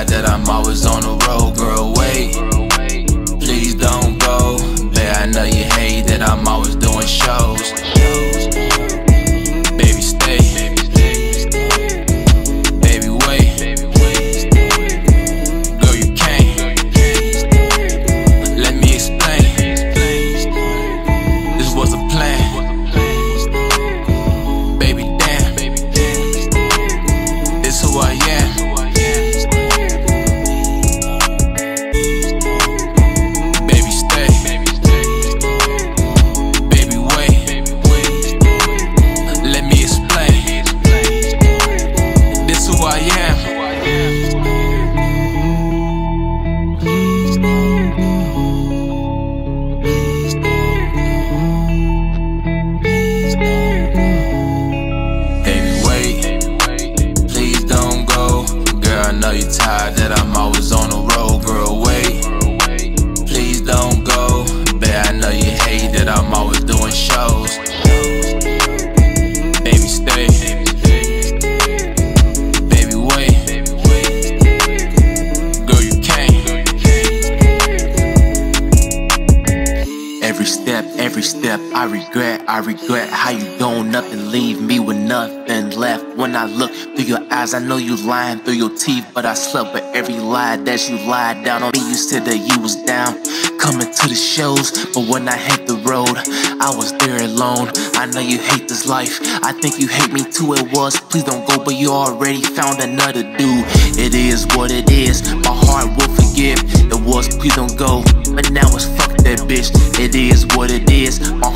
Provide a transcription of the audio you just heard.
That I'm always on the road, girl, wait. Please don't go. Babe, I know you hate that I'm always doing shows. Baby, stay. Baby, wait. Girl, you can't. Let me explain. This was a plan. Baby, damn. It's who I am. I know you tired that I'm always on the road, girl, wait. Please don't go. Babe, I know you hate that I'm always doing shows. Baby, stay. Baby, wait. Girl, you can't. Every step, I regret how you doing nothing, leave me with nothing left. When I look through your eyes, I know you lying through your teeth, but I slept with every lie that you lied down on me. You said that you was down, coming to the shows, but when I hit the road, I was there alone. I know you hate this life, I think you hate me too. It was, please don't go, but you already found another dude. It is what it is, my heart will forgive. It was, please don't go, but now it's fuck that bitch. It is what it is, my